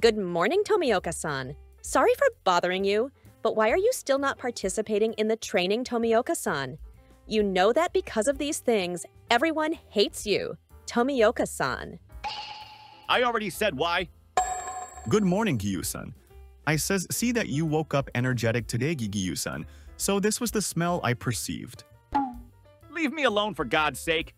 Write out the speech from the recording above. Good morning, Tomioka-san. Sorry for bothering you, but why are you still not participating in the training, Tomioka-san? You know that because of these things, everyone hates you, Tomioka-san. I already said why. Good morning, Giyu-san. I see that you woke up energetic today, Giyu-san, so this was the smell I perceived. Leave me alone, for God's sake.